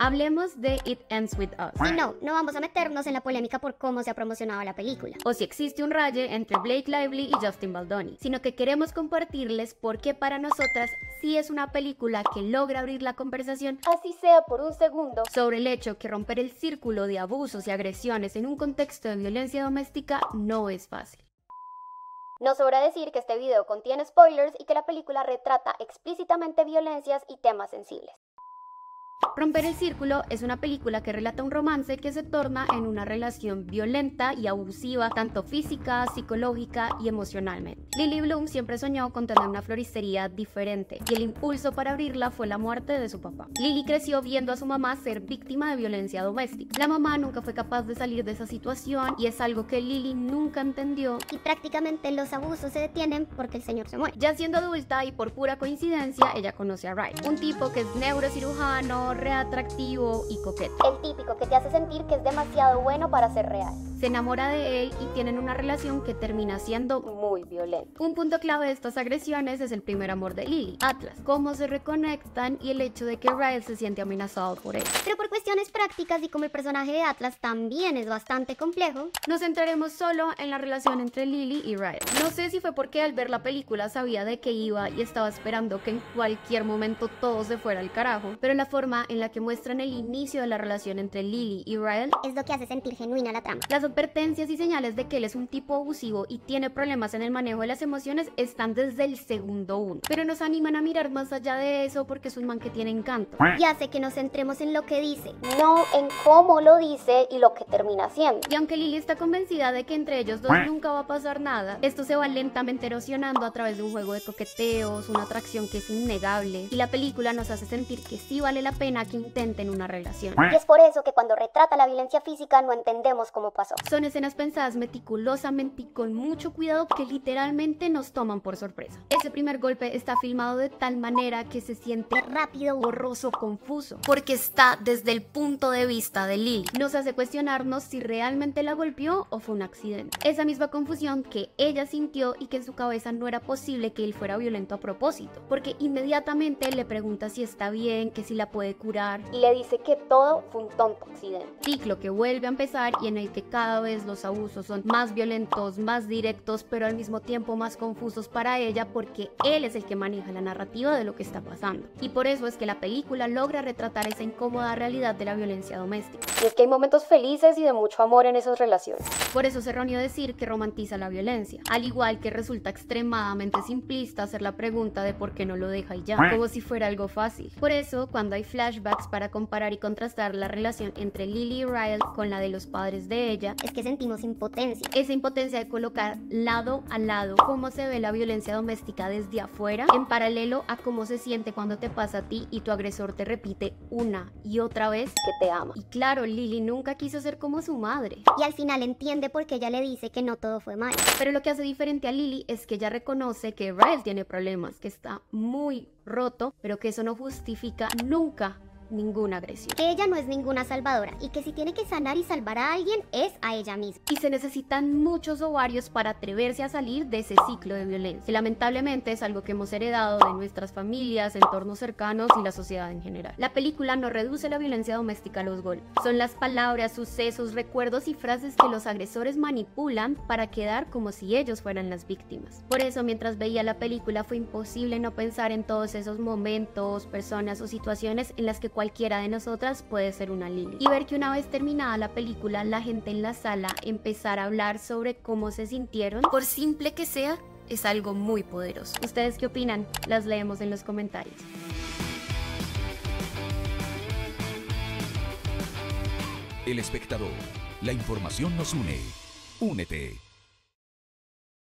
Hablemos de It Ends With Us. Y no vamos a meternos en la polémica por cómo se ha promocionado la película, o si existe un raye entre Blake Lively y Justin Baldoni, sino que queremos compartirles por qué para nosotras sí es una película que logra abrir la conversación, así sea por un segundo, sobre el hecho que romper el círculo de abusos y agresiones en un contexto de violencia doméstica no es fácil. No sobra decir que este video contiene spoilers y que la película retrata explícitamente violencias y temas sensibles. Romper el círculo es una película que relata un romance que se torna en una relación violenta y abusiva, tanto física, psicológica y emocionalmente. Lily Bloom siempre soñó con tener una floristería diferente, y el impulso para abrirla fue la muerte de su papá. Lily creció viendo a su mamá ser víctima de violencia doméstica. La mamá nunca fue capaz de salir de esa situación, y es algo que Lily nunca entendió. Y prácticamente los abusos se detienen porque el señor se muere. Ya siendo adulta y por pura coincidencia, ella conoce a Ryle, un tipo que es neurocirujano, reatractivo y coqueto. El típico que te hace sentir que es demasiado bueno para ser real. Se enamora de él y tienen una relación que termina siendo muy violenta. Un punto clave de estas agresiones es el primer amor de Lily, Atlas, cómo se reconectan y el hecho de que Ryle se siente amenazado por él. Pero por cuestiones prácticas y como el personaje de Atlas también es bastante complejo, nos centraremos solo en la relación entre Lily y Ryle. No sé si fue porque al ver la película sabía de qué iba y estaba esperando que en cualquier momento todo se fuera al carajo, pero la forma en la que muestran el inicio de la relación entre Lily y Ryle es lo que hace sentir genuina la trama. Las advertencias y señales de que él es un tipo abusivo y tiene problemas en el manejo de las emociones están desde el segundo uno, pero nos animan a mirar más allá de eso porque es un man que tiene encanto y hace que nos centremos en lo que dice, no en cómo lo dice y lo que termina haciendo. Y aunque Lily está convencida de que entre ellos dos nunca va a pasar nada, esto se va lentamente erosionando a través de un juego de coqueteos, una atracción que es innegable, y la película nos hace sentir que sí vale la pena que intenten una relación. Y es por eso que cuando retrata la violencia física no entendemos cómo pasó. Son escenas pensadas meticulosamente y con mucho cuidado que literalmente nos toman por sorpresa. Ese primer golpe está filmado de tal manera que se siente rápido, borroso, confuso, porque está desde el punto de vista de Lily. Nos hace cuestionarnos si realmente la golpeó o fue un accidente. Esa misma confusión que ella sintió y que en su cabeza no era posible que él fuera violento a propósito, porque inmediatamente le pregunta si está bien, que si la puede curar, y le dice que todo fue un tonto accidente. Ciclo que vuelve a empezar y en el que cada vez los abusos son más violentos, más directos, pero al mismo tiempo más confusos para ella, porque él es el que maneja la narrativa de lo que está pasando. Y por eso es que la película logra retratar esa incómoda realidad de la violencia doméstica. Y es que hay momentos felices y de mucho amor en esas relaciones. Por eso es erróneo decir que romantiza la violencia, al igual que resulta extremadamente simplista hacer la pregunta de por qué no lo deja y ya, como si fuera algo fácil. Por eso, cuando hay flashbacks para comparar y contrastar la relación entre Lily y Ryle con la de los padres de ella, es que sentimos impotencia. Esa impotencia de colocar lado a lado cómo se ve la violencia doméstica desde afuera, en paralelo a cómo se siente cuando te pasa a ti y tu agresor te repite una y otra vez que te ama. Y claro, Lily nunca quiso ser como su madre. Y al final entiende por qué ella le dice que no todo fue mal. Pero lo que hace diferente a Lily es que ella reconoce que Ryle tiene problemas, que está muy roto, pero que eso no justifica nunca ninguna agresión. Que ella no es ninguna salvadora y que si tiene que sanar y salvar a alguien es a ella misma. Y se necesitan muchos ovarios para atreverse a salir de ese ciclo de violencia, que lamentablemente es algo que hemos heredado de nuestras familias, entornos cercanos y la sociedad en general. La película no reduce la violencia doméstica a los golpes. Son las palabras, sucesos, recuerdos y frases que los agresores manipulan para quedar como si ellos fueran las víctimas. Por eso, mientras veía la película fue imposible no pensar en todos esos momentos, personas o situaciones en las que cualquiera de nosotras puede ser una Lily. Y ver que una vez terminada la película, la gente en la sala empezar a hablar sobre cómo se sintieron, por simple que sea, es algo muy poderoso. ¿Ustedes qué opinan? Las leemos en los comentarios. El Espectador. La información nos une. Únete.